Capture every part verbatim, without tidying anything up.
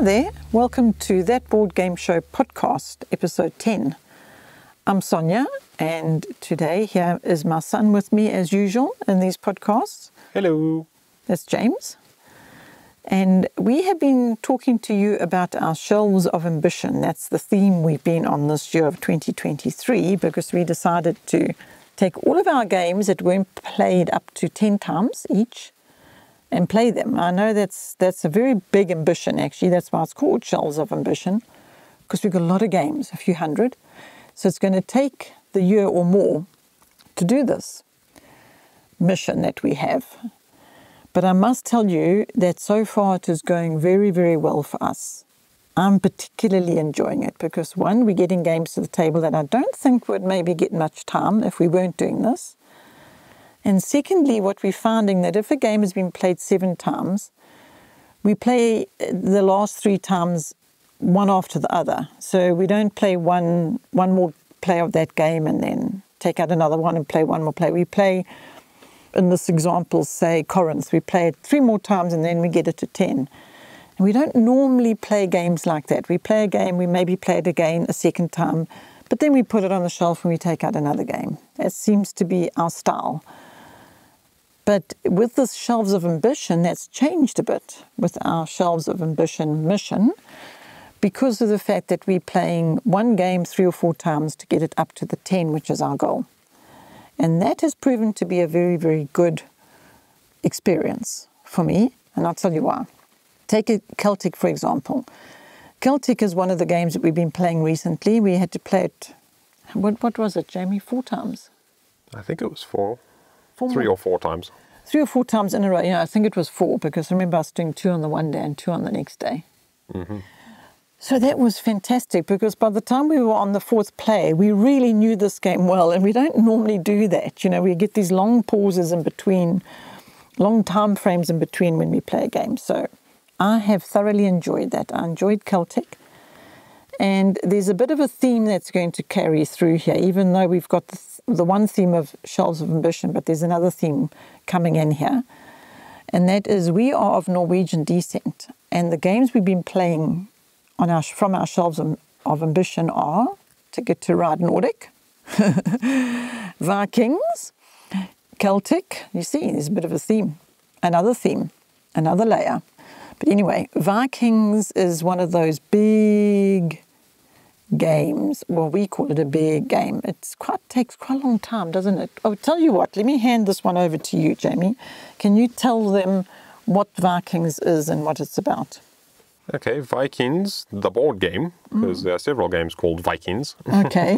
Hi there, welcome to That Board Game Show podcast, episode ten. I'm Sonia, and today here is my son with me as usual in these podcasts. Hello. That's James. And we have been talking to you about our Shelves of Ambition. That's the theme we've been on this year of twenty twenty-three, because we decided to take all of our games that weren't played up to ten times each and play them. I know that's that's a very big ambition, actually. That's why it's called Shelves of Ambition, because we've got a lot of games, a few hundred. So it's going to take the year or more to do this mission that we have. But I must tell you that so far it is going very, very well for us. I'm particularly enjoying it because, one, we're getting games to the table that I don't think would maybe get much time if we weren't doing this. And secondly, what we're finding that if a game has been played seven times, we play the last three times one after the other. So we don't play one, one more play of that game and then take out another one and play one more play. We play, in this example, say Corinth, we play it three more times and then we get it to ten. And we don't normally play games like that. We play a game, we maybe play it again a second time, but then we put it on the shelf and we take out another game. That seems to be our style. But with this Shelves of Ambition, that's changed a bit with our Shelves of Ambition mission because of the fact that we're playing one game three or four times to get it up to the ten, which is our goal. And that has proven to be a very, very good experience for me, and I'll tell you why. Take a Celtic, for example. Celtic is one of the games that we've been playing recently. We had to play it, what, what was it, Jamie, four times? I think it was four. Four three more. or four times. Three or four times in a row. You know, I think it was four because I remember us doing two on the one day and two on the next day. Mm-hmm. So that was fantastic because by the time we were on the fourth play, we really knew this game well, and we don't normally do that. You know, we get these long pauses in between, long time frames in between when we play a game. So I have thoroughly enjoyed that. I enjoyed Celtic. And there's a bit of a theme that's going to carry through here, even though we've got the, th the one theme of Shelves of Ambition, but there's another theme coming in here. And that is we are of Norwegian descent. And the games we've been playing on our, from our Shelves of, of Ambition are Ticket to Ride: Nordic, Vikings, Celtic. You see, there's a bit of a theme, another theme, another layer. But anyway, Vikings is one of those big games. Well, we call it a big game. It's quite takes quite a long time, doesn't it? Oh, tell you what, let me hand this one over to you, Jamie. Can you tell them what Vikings is and what it's about? Okay, Vikings, the board game, because mm. there are several games called Vikings. Okay.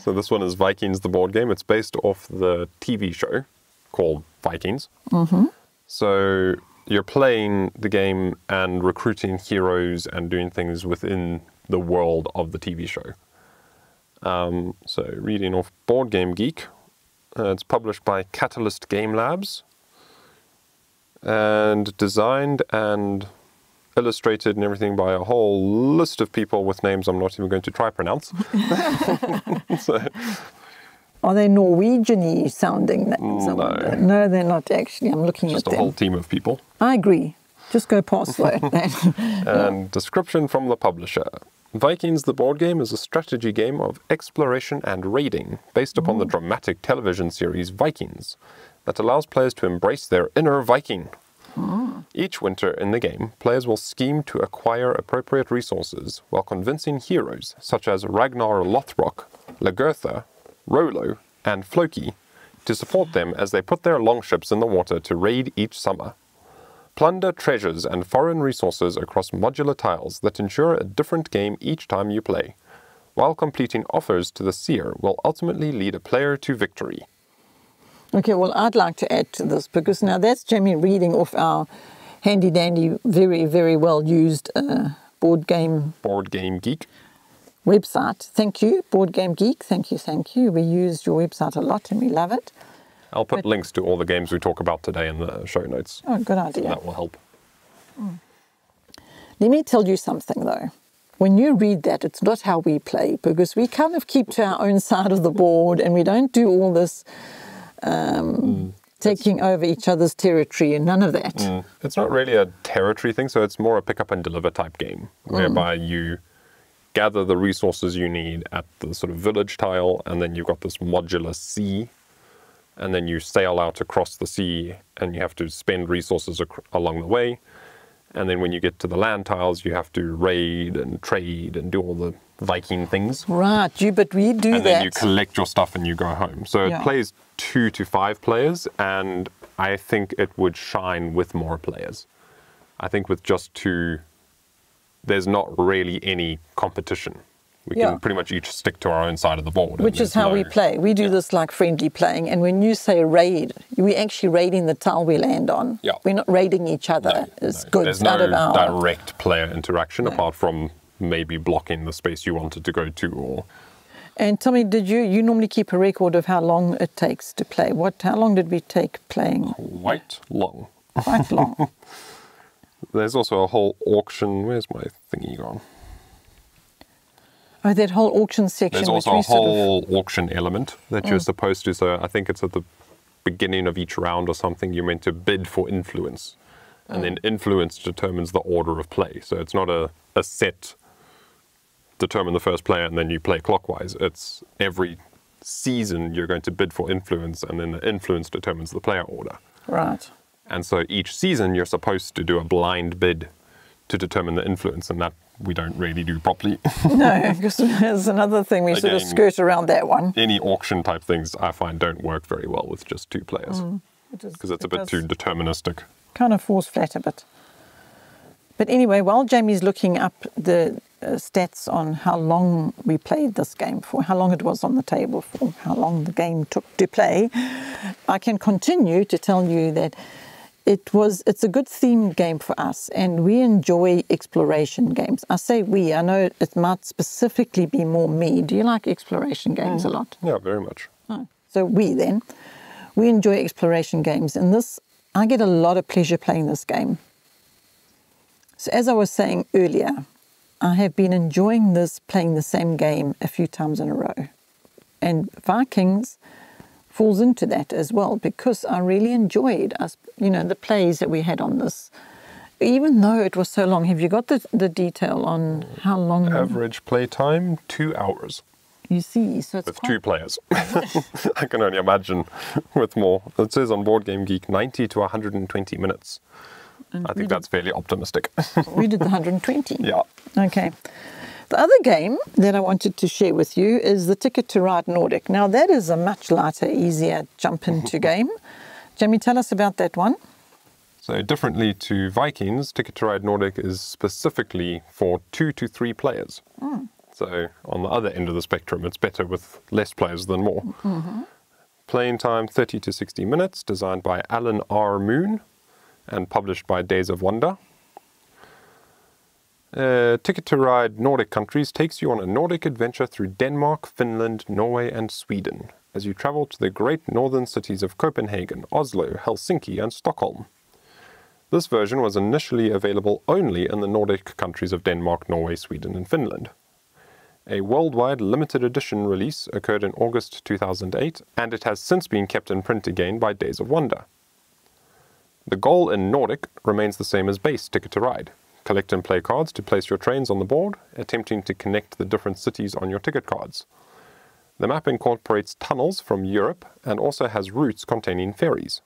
So this one is Vikings, the board game. It's based off the T V show called Vikings. Mm-hmm. So you're playing the game and recruiting heroes and doing things within the world of the T V show. Um, so reading off Board Game Geek, uh, it's published by Catalyst Game Labs and designed and illustrated and everything by a whole list of people with names I'm not even going to try pronounce. So. Are they Norwegian-y sounding names? No. No, they're not actually. I'm looking Just at them. Just a whole team of people. I agree. Just go past that. And description from the publisher. Vikings the Board Game is a strategy game of exploration and raiding based upon mm. the dramatic television series Vikings that allows players to embrace their inner Viking. Mm. Each winter in the game, players will scheme to acquire appropriate resources while convincing heroes such as Ragnar Lothbrok, Lagertha, Rollo, and Floki to support them as they put their longships in the water to raid each summer. Plunder treasures and foreign resources across modular tiles that ensure a different game each time you play, while completing offers to the seer will ultimately lead a player to victory. Okay, well, I'd like to add to this because now that's Jamie reading off our handy-dandy, very, very well-used uh, board game... Board Game Geek. Website. Thank you, Board Game Geek. Thank you, thank you. We use your website a lot and we love it. I'll put but, links to all the games we talk about today in the show notes. Oh, good idea. So that will help. Mm. Let me tell you something, though. When you read that, it's not how we play, because we kind of keep to our own side of the board and we don't do all this um, mm. taking over each other's territory, and none of that. Mm. It's not really a territory thing, so it's more a pick up and deliver type game, whereby mm. you gather the resources you need at the sort of village tile, and then you've got this modular sea, and then you sail out across the sea, and you have to spend resources ac- along the way. And then when you get to the land tiles, you have to raid and trade and do all the Viking things. Right, you, but we do and that. And then you collect your stuff and you go home. So yeah. It plays two to five players, and I think it would shine with more players. I think with just two, there's not really any competition. We yeah. can pretty much each stick to our own side of the board. Which is how no, we play. We do yeah. this like friendly playing. And when you say raid, we're actually raiding the tile we land on. Yeah. We're not raiding each other. No, it's no. good. There's no direct player interaction no. apart from maybe blocking the space you wanted to go to. Or. And tell me, did you, you normally keep a record of how long it takes to play? What? How long did we take playing? Quite long. Quite long. There's also a whole auction. Where's my thingy gone? Oh, that whole auction section. There's also a whole sort of... auction element that mm. you're supposed to. So I think it's at the beginning of each round or something, you're meant to bid for influence. Mm. And then influence determines the order of play. So it's not a, a set, determine the first player and then you play clockwise. It's every season you're going to bid for influence, and then the influence determines the player order. Right. And so each season you're supposed to do a blind bid to determine the influence, and that we don't really do properly. No, because there's another thing. We Again, sort of skirt around that one. Any auction type things I find don't work very well with just two players, because mm, it it's a bit too deterministic. Kind of falls flat a bit. But anyway, while Jamie's looking up the uh, stats on how long we played this game for, how long it was on the table for, how long the game took to play, I can continue to tell you that It was, it's a good themed game for us, and we enjoy exploration games. I say we, I know it might specifically be more me. Do you like exploration games mm. a lot? Yeah, very much. Oh. So we then, we enjoy exploration games, and this, I get a lot of pleasure playing this game. So as I was saying earlier, I have been enjoying this, playing the same game a few times in a row. And Vikings falls into that as well, because I really enjoyed us, you know, the plays that we had on this. Even though it was so long, have you got the, the detail on how long? Average play time, two hours. You see, so it's with quite... two players. I can only imagine with more. It says on Board Game Geek, ninety to one hundred twenty minutes. And I think that's did... fairly optimistic. We did the one hundred twenty. Yeah. Okay. The other game that I wanted to share with you is the Ticket to Ride Nordic. Now that is a much lighter, easier jump into game. Jamie, tell us about that one. So differently to Vikings, Ticket to Ride Nordic is specifically for two to three players. Mm. So on the other end of the spectrum, it's better with less players than more. Mm-hmm. Playing time thirty to sixty minutes, designed by Alan R. Moon and published by Days of Wonder. Uh, Ticket to Ride Nordic Countries takes you on a Nordic adventure through Denmark, Finland, Norway and Sweden, as you travel to the great northern cities of Copenhagen, Oslo, Helsinki and Stockholm. This version was initially available only in the Nordic countries of Denmark, Norway, Sweden and Finland. A worldwide limited edition release occurred in August two thousand eight, and it has since been kept in print again by Days of Wonder. The goal in Nordic remains the same as base Ticket to Ride. Collect and play cards to place your trains on the board, attempting to connect the different cities on your ticket cards. The map incorporates tunnels from Europe and also has routes containing ferries.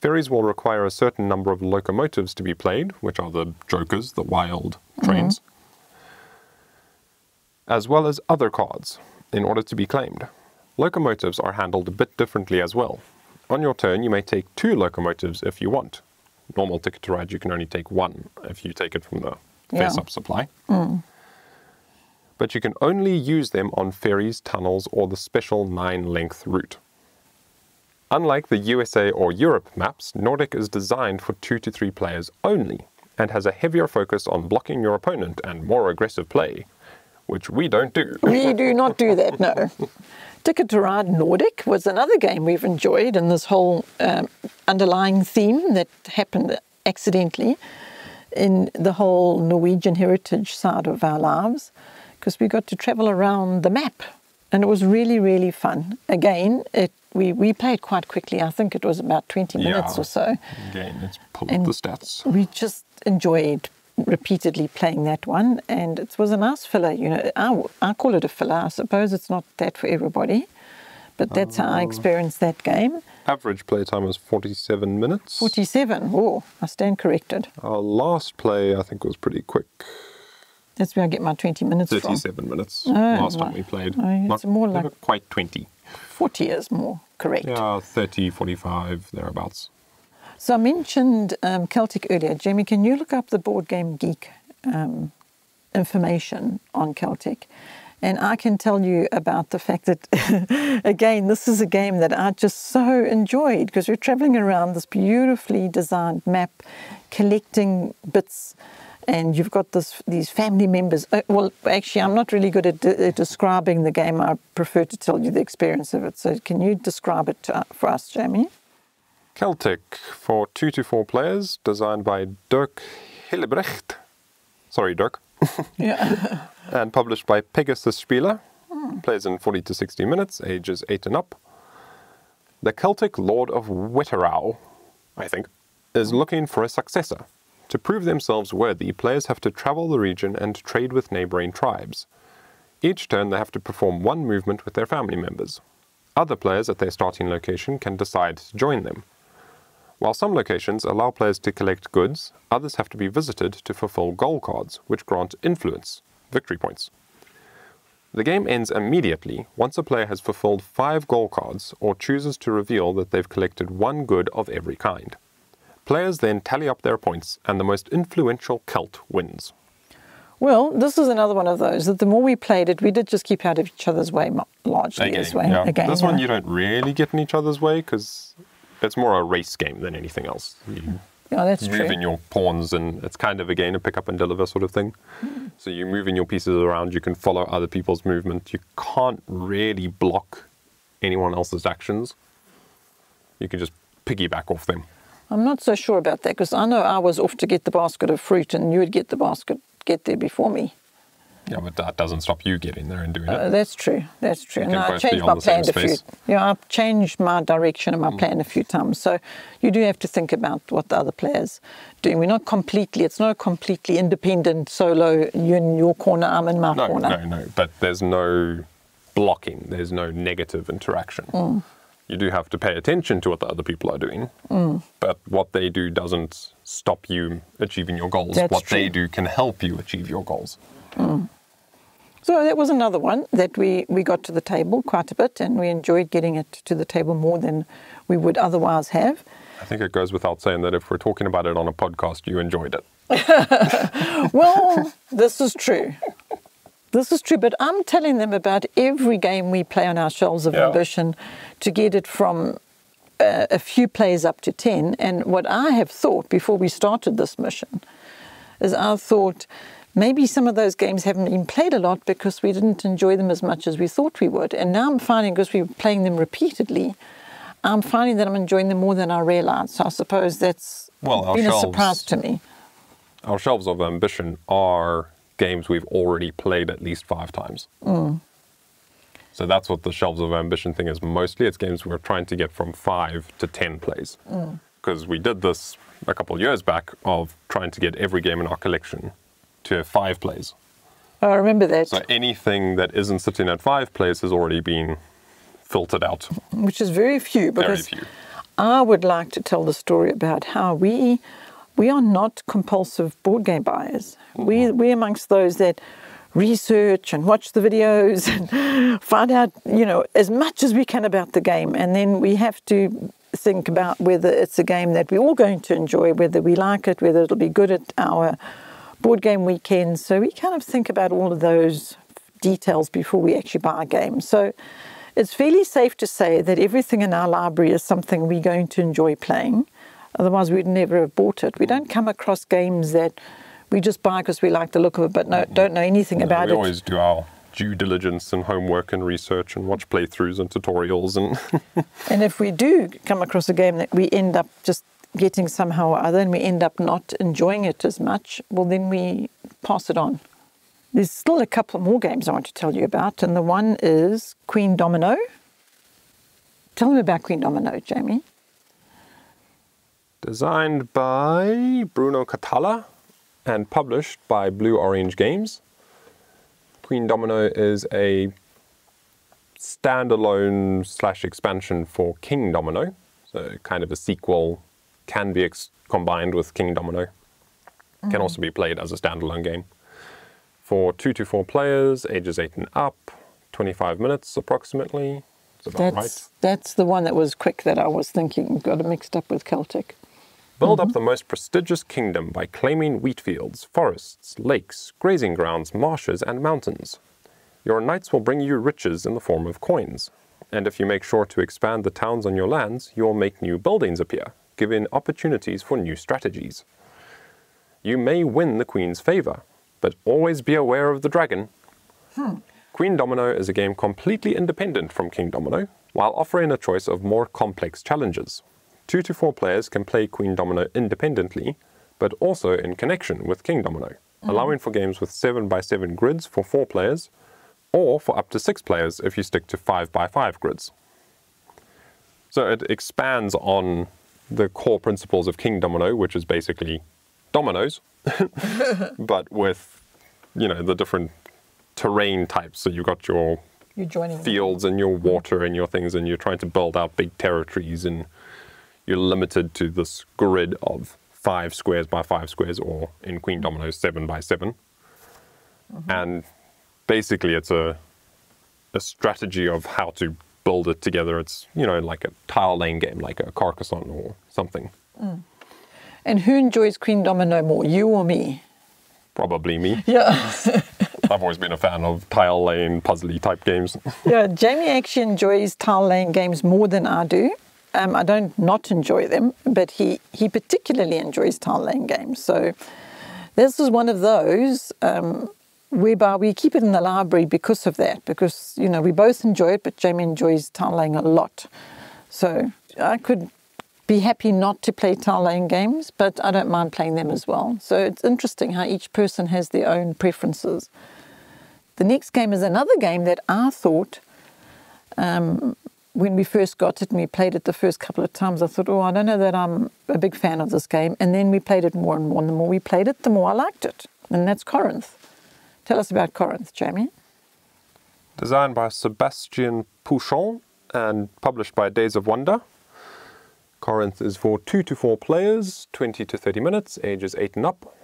Ferries will require a certain number of locomotives to be played, which are the jokers, the wild trains, mm-hmm. as well as other cards, in order to be claimed. Locomotives are handled a bit differently as well. On your turn, you may take two locomotives if you want. Normal Ticket to Ride, you can only take one if you take it from the yeah. fare sub supply. Mm. But you can only use them on ferries, tunnels, or the special nine-length route. Unlike the U S A or Europe maps, Nordic is designed for two to three players only, and has a heavier focus on blocking your opponent and more aggressive play, which we don't do. We do not do that, no. Ticket to Ride Nordic was another game we've enjoyed in this whole um, underlying theme that happened accidentally in the whole Norwegian heritage side of our lives, because we got to travel around the map and it was really, really fun. Again, it we, we played quite quickly. I think it was about twenty minutes yeah. or so. Again, let's pull up the stats. We just enjoyed repeatedly playing that one, and it was a nice filler. You know, I, I call it a filler. I suppose it's not that for everybody, but that's um, how I experienced that game. Average play time was forty-seven minutes. forty-seven, oh, I stand corrected. Our last play, I think, was pretty quick. That's where I get my twenty minutes thirty-seven from. thirty-seven minutes, oh, last well, time we played. Oh, it's not, more like... Never quite twenty. forty is more correct. Yeah, thirty, forty-five, thereabouts. So I mentioned um, Celtic earlier. Jamie, can you look up the Board Game Geek um, information on Celtic? And I can tell you about the fact that, again, this is a game that I just so enjoyed because we're traveling around this beautifully designed map, collecting bits, and you've got this, these family members. Uh, well, actually, I'm not really good at, de at describing the game. I prefer to tell you the experience of it. So can you describe it to, uh, for us, Jamie? Celtic for two to four players, designed by Dirk Hellebrecht. Sorry, Dirk. yeah. And published by Pegasus Spiele. Mm. Plays in forty to sixty minutes, ages eight and up. The Celtic Lord of Wetterau, I think, is looking for a successor. To prove themselves worthy, players have to travel the region and trade with neighboring tribes. Each turn they have to perform one movement with their family members. Other players at their starting location can decide to join them. While some locations allow players to collect goods, others have to be visited to fulfill goal cards, which grant influence, victory points. The game ends immediately once a player has fulfilled five goal cards or chooses to reveal that they've collected one good of every kind. Players then tally up their points, and the most influential Celt wins. Well, this is another one of those that the more we played it, we did just keep out of each other's way largely. Again, way. Yeah. Again, this yeah. one you don't really get in each other's way because it's more a race game than anything else. You oh, that's move true. in your pawns, and it's kind of again a pick up and deliver sort of thing. Mm. So you move in your pieces around. You can follow other people's movement. You can't really block anyone else's actions. You can just piggyback off them. I'm not so sure about that because I know I was off to get the basket of fruit and you would get the basket, get there before me. Yeah, but that doesn't stop you getting there and doing uh, it. That's true, that's true. You and I changed my plan a few Yeah, I've changed my direction and my mm. plan a few times. So you do have to think about what the other players are doing. We're not completely, it's not a completely independent solo, you're in your corner, I'm in my no, corner. No, no, no, but there's no blocking, there's no negative interaction. Mm. You do have to pay attention to what the other people are doing, mm. but what they do doesn't stop you achieving your goals. That's what true. they do can help you achieve your goals. Mm. So that was another one that we, we got to the table quite a bit, and we enjoyed getting it to the table more than we would otherwise have. I think it goes without saying that if we're talking about it on a podcast, you enjoyed it. Well, this is true. This is true, but I'm telling them about every game we play on our shelves of yeah. ambition to get it from uh, a few plays up to ten. And what I have thought before we started this mission is I thought maybe some of those games haven't been played a lot because we didn't enjoy them as much as we thought we would. And now I'm finding, because we were playing them repeatedly, I'm finding that I'm enjoying them more than I realized. So I suppose that's well, been shelves, a surprise to me. Our shelves of ambition are games we've already played at least five times. Mm. So that's what the Shelves of Ambition thing is mostly. It's games we're trying to get from five to ten plays. Because mm. we did this a couple of years back of trying to get every game in our collection to five plays. Oh, I remember that. So anything that isn't sitting at five plays has already been filtered out. Which is very few. Because very few. I would like to tell the story about how we... We are not compulsive board game buyers. We, we're amongst those that research and watch the videos and find out, you know, as much as we can about the game. And then we have to think about whether it's a game that we're all going to enjoy, whether we like it, whether it'll be good at our board game weekend. So we kind of think about all of those details before we actually buy a game. So it's fairly safe to say that everything in our library is something we're going to enjoy playing. Otherwise, we'd never have bought it. We don't come across games that we just buy because we like the look of it, but no, don't know anything no, about we it. We always do our due diligence and homework and research and watch playthroughs and tutorials. And and if we do come across a game that we end up just getting somehow or other and we end up not enjoying it as much, well, then we pass it on. There's still a couple more games I want to tell you about, and the one is Queen Domino. Tell them about Queen Domino, Jamie. Designed by Bruno Catala and published by Blue Orange Games. Queen Domino is a standalone slash expansion for King Domino, so kind of a sequel, can be ex combined with King Domino. Mm-hmm. Can also be played as a standalone game. For two to four players, ages eight and up, twenty-five minutes approximately. That's about that's, right. That's the one that was quick that I was thinking. Got it mixed up with Celtic. Build mm-hmm. up the most prestigious kingdom by claiming wheat fields, forests, lakes, grazing grounds, marshes, and mountains. Your knights will bring you riches in the form of coins. And if you make sure to expand the towns on your lands, you'll make new buildings appear, giving opportunities for new strategies. You may win the queen's favor, but always be aware of the dragon. Hmm. Queen Domino is a game completely independent from King Domino, while offering a choice of more complex challenges. Two to four players can play Queen Domino independently, but also in connection with King Domino, mm-hmm. allowing for games with seven by seven grids for four players, or for up to six players if you stick to five by five grids. So it expands on the core principles of King Domino, which is basically dominoes, but with, you know, the different terrain types. So you've got your You're joining fields them. and your water and your things, and you're trying to build out big territories, and you're limited to this grid of five squares by five squares, or in Queen Domino, seven by seven. Mm-hmm. And basically it's a, a strategy of how to build it together. It's, you know, like a tile laying game, like a Carcassonne or something. Mm. And who enjoys Queen Domino more, you or me? Probably me. Yeah. I've always been a fan of tile laying, puzzly type games. Yeah, Jamie actually enjoys tile laying games more than I do. Um, I don't not enjoy them, but he, he particularly enjoys tile laying games. So this is one of those um, whereby we keep it in the library because of that, because, you know, we both enjoy it, but Jamie enjoys tile laying a lot. So I could be happy not to play tile laying games, but I don't mind playing them as well. So it's interesting how each person has their own preferences. The next game is another game that I thought, um, when we first got it and we played it the first couple of times, I thought, oh, I don't know that I'm a big fan of this game. And then we played it more and more. And the more we played it, the more I liked it. And that's Corinth. Tell us about Corinth, Jamie. Designed by Sebastian Pouchon and published by Days of Wonder. Corinth is for two to four players, twenty to thirty minutes, ages eight and up.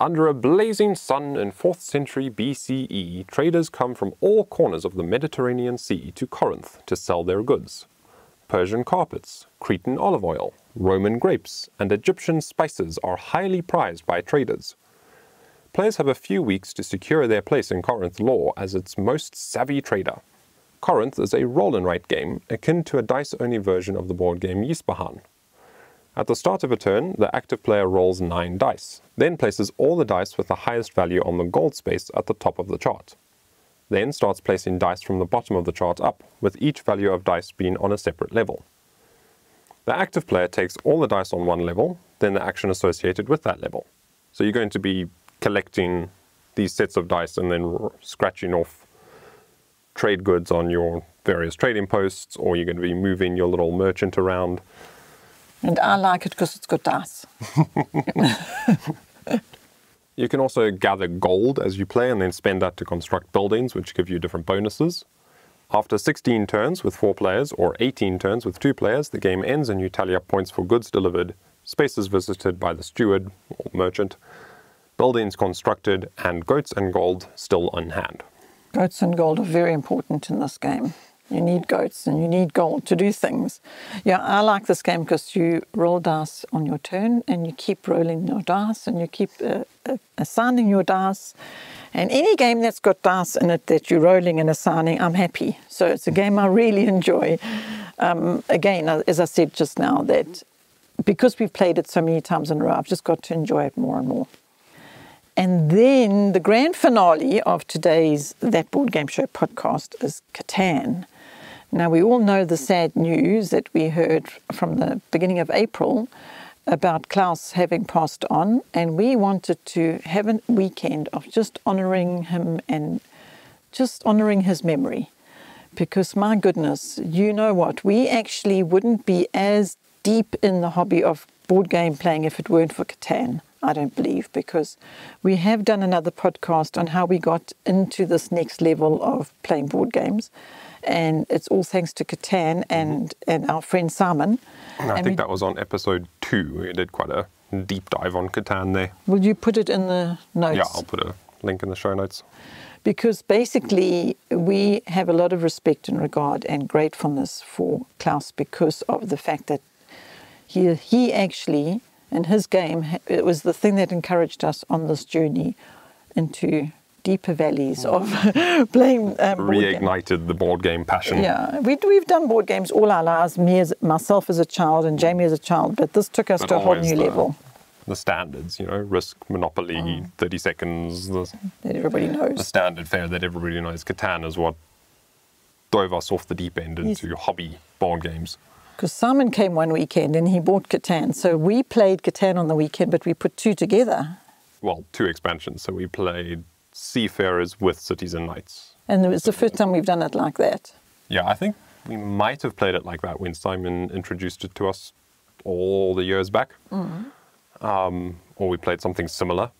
Under a blazing sun in fourth century B C E, traders come from all corners of the Mediterranean Sea to Corinth to sell their goods. Persian carpets, Cretan olive oil, Roman grapes, and Egyptian spices are highly prized by traders. Players have a few weeks to secure their place in Corinth lore as its most savvy trader. Corinth is a roll-and-write game, akin to a dice-only version of the board game Yisbahan. At the start of a turn, the active player rolls nine dice, then places all the dice with the highest value on the gold space at the top of the chart. Then starts placing dice from the bottom of the chart up, with each value of dice being on a separate level. The active player takes all the dice on one level, then the action associated with that level. So you're going to be collecting these sets of dice and then scratching off trade goods on your various trading posts, or you're going to be moving your little merchant around. And I like it because it's got dice. You can also gather gold as you play and then spend that to construct buildings, which give you different bonuses. After sixteen turns with four players, or eighteen turns with two players, the game ends and you tally up points for goods delivered, spaces visited by the steward or merchant, buildings constructed, and goats and gold still on hand. Goats and gold are very important in this game. You need goats and you need gold to do things. Yeah, I like this game because you roll dice on your turn and you keep rolling your dice and you keep uh, uh, assigning your dice. And any game that's got dice in it that you're rolling and assigning, I'm happy. So it's a game I really enjoy. Um, again, as I said just now, that because we've played it so many times in a row, I've just got to enjoy it more and more. And then the grand finale of today's That Board Game Show podcast is Catan. Now, we all know the sad news that we heard from the beginning of April about Klaus having passed on, and we wanted to have a weekend of just honoring him and just honoring his memory. Because my goodness, you know what, we actually wouldn't be as deep in the hobby of board game playing if it weren't for Catan, I don't believe, because we have done another podcast on how we got into this next level of playing board games. And it's all thanks to Catan and, and our friend Simon. And I and think we, that was on episode two. We did quite a deep dive on Catan there. Will you put it in the notes? Yeah, I'll put a link in the show notes. Because basically we have a lot of respect and regard and gratefulness for Klaus because of the fact that he, he actually, in his game, it was the thing that encouraged us on this journey into deeper valleys of playing um, reignited the board game passion. Yeah, we, we've done board games all our lives, me as, myself as a child and Jamie as a child, but this took us but to a whole new the, level. The standards, you know, Risk, Monopoly, oh. thirty seconds. The, that everybody knows. The standard fare that everybody knows. Catan is what drove us off the deep end into yes. hobby board games. Because Simon came one weekend and he bought Catan, so we played Catan on the weekend, but we put two together. Well, two expansions, so we played Seafarers with Cities and Knights. And it was the first time we've done it like that. Yeah, I think we might have played it like that when Simon introduced it to us all the years back. Mm-hmm. um, or we played something similar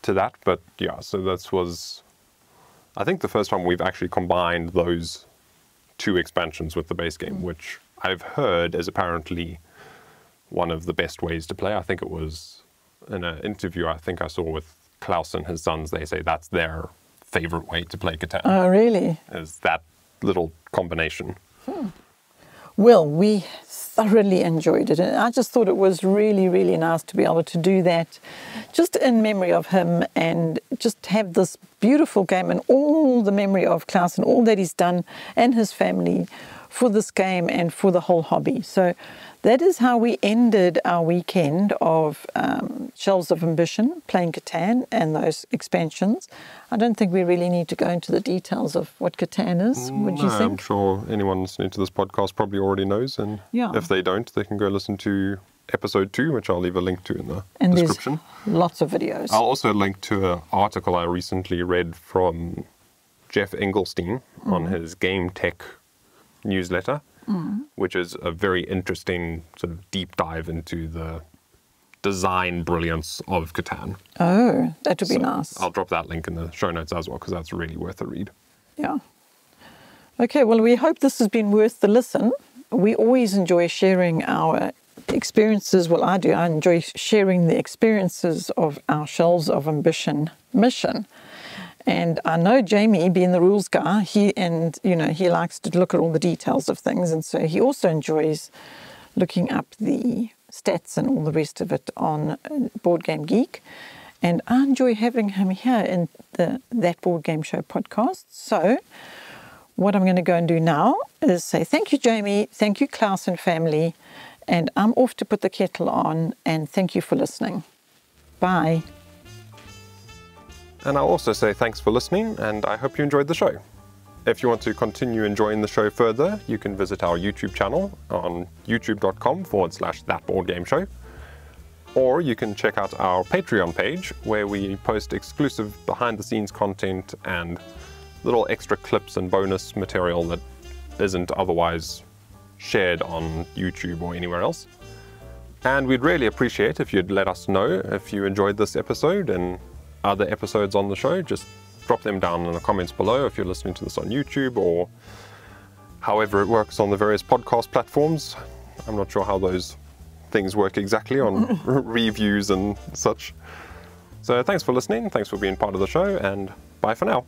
to that. But yeah, so that was, I think, the first time we've actually combined those two expansions with the base game, mm-hmm. which I've heard is apparently one of the best ways to play. I think it was in an interview I think I saw with Klaus and his sons, they say that's their favorite way to play Catan. Oh, really? Is that little combination. Hmm. Well, we thoroughly enjoyed it. And I just thought it was really, really nice to be able to do that just in memory of him and just have this beautiful game and all the memory of Klaus and all that he's done and his family for this game and for the whole hobby. So that is how we ended our weekend of um, Shelves of Ambition, playing Catan and those expansions. I don't think we really need to go into the details of what Catan is, would no, you think? I'm sure anyone listening to this podcast probably already knows, and yeah. if they don't, they can go listen to episode two, which I'll leave a link to in the and description. Lots of videos. I'll also link to an article I recently read from Geoff Engelstein mm. on his Game Tech newsletter. Mm. Which is a very interesting sort of deep dive into the design brilliance of Catan. Oh, that would so be nice. I'll drop that link in the show notes as well, because that's really worth a read. Yeah. Okay, well, we hope this has been worth the listen. We always enjoy sharing our experiences. Well, I do. I enjoy sharing the experiences of our Shelves of Ambition mission. And I know Jamie, being the rules guy, he and you know he likes to look at all the details of things, and so he also enjoys looking up the stats and all the rest of it on Board Game Geek. And I enjoy having him here in the That Board Game Show podcast. So what I'm going to go and do now is say thank you, Jamie, thank you, Klaus and family, and I'm off to put the kettle on. And thank you for listening. Bye. And I'll also say thanks for listening, and I hope you enjoyed the show. If you want to continue enjoying the show further, you can visit our YouTube channel on youtube.com forward slash That Board Game Show. Or you can check out our Patreon page, where we post exclusive behind-the-scenes content and little extra clips and bonus material that isn't otherwise shared on YouTube or anywhere else. And we'd really appreciate if you'd let us know if you enjoyed this episode and other episodes on the show. Just drop them down in the comments below if you're listening to this on YouTube or however it works on the various podcast platforms. I'm not sure how those things work exactly on reviews and such. So thanks for listening, thanks for being part of the show, and bye for now.